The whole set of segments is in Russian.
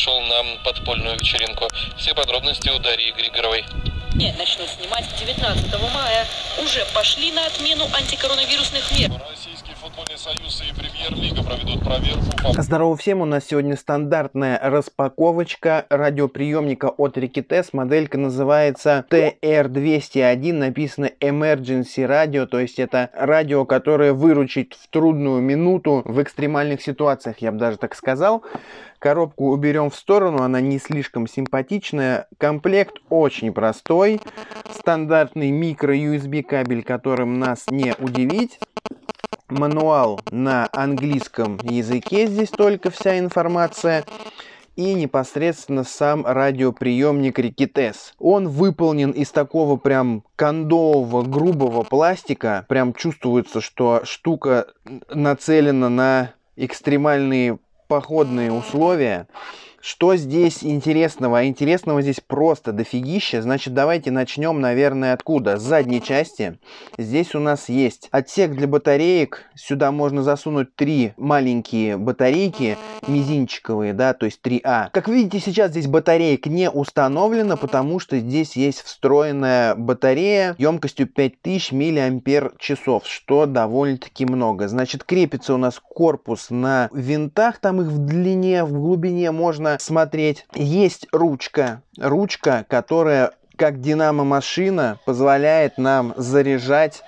пришел на подпольную вечеринку. Все подробности у Дарьи Григоровой. Начнут снимать 19 мая. Уже пошли на отмену антикоронавирусных мер. Российский футбольный союз и премьер-лига проведут проверку. Здорово всем, у нас сегодня стандартная распаковочка радиоприемника от RETEKESS. Моделька называется TR201, написано Emergency Radio, то есть это радио, которое выручит в трудную минуту, в экстремальных ситуациях, я бы даже так сказал. Коробку уберем в сторону, она не слишком симпатичная. Комплект очень простой. Стандартный микро-USB кабель, которым нас не удивить. Мануал на английском языке, здесь только вся информация. И непосредственно сам радиоприемник RETEKESS. Он выполнен из такого прям кондового, грубого пластика. Прям чувствуется, что штука нацелена на экстремальные походные условия. Что здесь интересного? А интересного здесь просто дофигища. Значит, давайте начнем, наверное, откуда? С задней части. Здесь у нас есть отсек для батареек. Сюда можно засунуть 3 маленькие батарейки, мизинчиковые, да, то есть 3А. Как видите, сейчас здесь батареек не установлено, потому что здесь есть встроенная батарея емкостью 5000 мАч, что довольно-таки много. Значит, крепится у нас корпус на винтах, там их в длине, в глубине можно смотреть. Есть ручка, которая как динамо-машина позволяет нам заряжать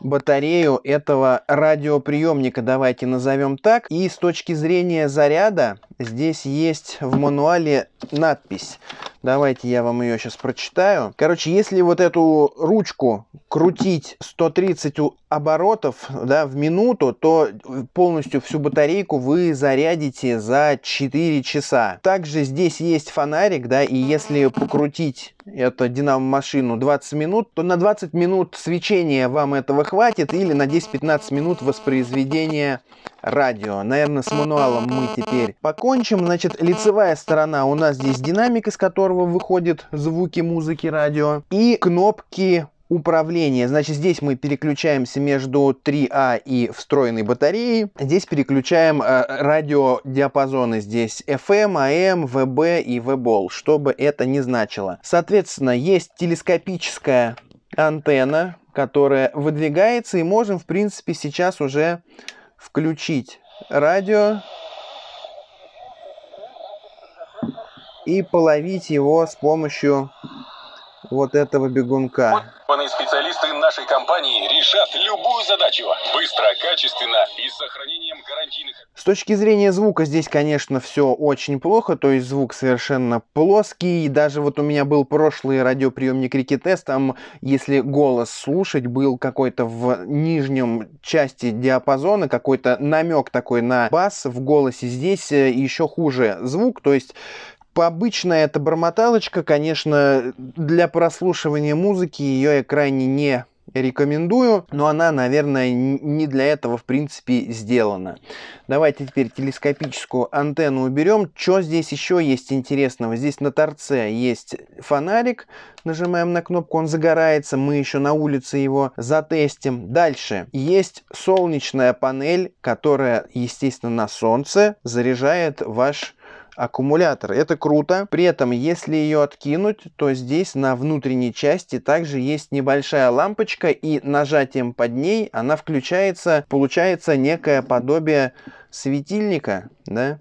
батарею этого радиоприемника, давайте назовем так. И с точки зрения заряда здесь есть в мануале надпись. Давайте я вам ее сейчас прочитаю. Короче, если вот эту ручку крутить 130 оборотов, да, в минуту, то полностью всю батарейку вы зарядите за 4 часа. Также здесь есть фонарик, да, и если покрутить эту динамо-машину 20 минут, то на 20 минут свечения вам этого хватит, или на 10-15 минут воспроизведения радио. Наверное, с мануалом мы теперь покончим. Значит, лицевая сторона у нас здесь динамик, из которого выходят звуки музыки радио, и кнопки управления. Значит, здесь мы переключаемся между 3А и встроенной батареей. Здесь переключаем радиодиапазоны. Здесь FM, AM, VB и VBOL, что бы это ни значило. Соответственно, есть телескопическая антенна, которая выдвигается, и можем, в принципе, сейчас уже включить радио и половить его с помощью вот этого бегунка. Специалисты нашей компании решат любую задачу быстро, качественно и с сохранением гарантийных. С точки зрения звука здесь, конечно, все очень плохо, то есть звук совершенно плоский. И даже вот у меня был прошлый радиоприемник RETEKESS, там, если голос слушать, был какой-то в нижнем части диапазона, какой-то намек такой на бас в голосе. Здесь еще хуже звук, то есть обычная эта бормоталочка, конечно, для прослушивания музыки ее я крайне не рекомендую, но она, наверное, не для этого, в принципе, сделана. Давайте теперь телескопическую антенну уберем. Что здесь еще есть интересного? Здесь на торце есть фонарик. Нажимаем на кнопку, он загорается. Мы еще на улице его затестим. Дальше есть солнечная панель, которая, естественно, на солнце заряжает ваш аккумулятор. Это круто. При этом, если ее откинуть, то здесь на внутренней части также есть небольшая лампочка, и нажатием под ней она включается. Получается некое подобие светильника, да?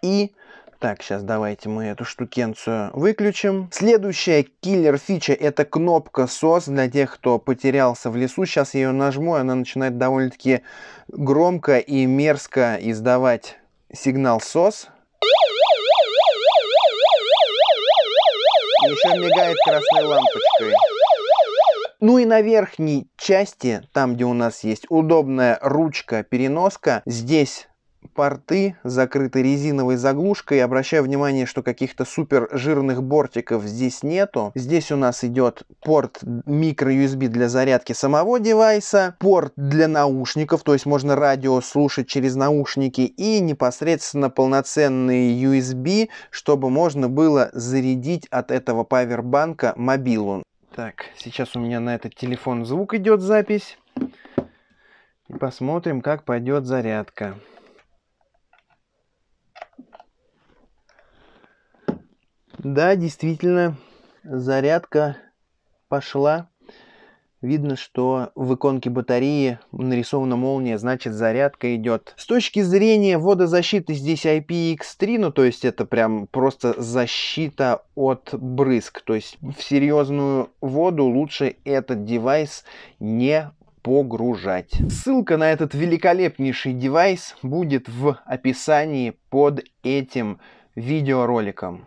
И так, сейчас давайте мы эту штукенцию выключим. Следующая киллер-фича — это кнопка SOS для тех, кто потерялся в лесу. Сейчас я ее нажму, она начинает довольно-таки громко и мерзко издавать сигнал SOS. Еще мигает красной лампочкой. Ну и на верхней части, там где у нас есть удобная ручка-переноска, здесь порты закрыты резиновой заглушкой. Обращаю внимание, что каких-то супер жирных бортиков здесь нету. Здесь у нас идет порт microUSB для зарядки самого девайса, порт для наушников, то есть можно радио слушать через наушники, и непосредственно полноценный USB, чтобы можно было зарядить от этого павербанка мобилу. Так, сейчас у меня на этот телефон звук идет, запись. И посмотрим, как пойдет зарядка. Да, действительно, зарядка пошла. Видно, что в иконке батареи нарисована молния, значит зарядка идет. С точки зрения водозащиты здесь IPX3, ну то есть это прям просто защита от брызг. То есть в серьезную воду лучше этот девайс не погружать. Ссылка на этот великолепнейший девайс будет в описании под этим видеороликом.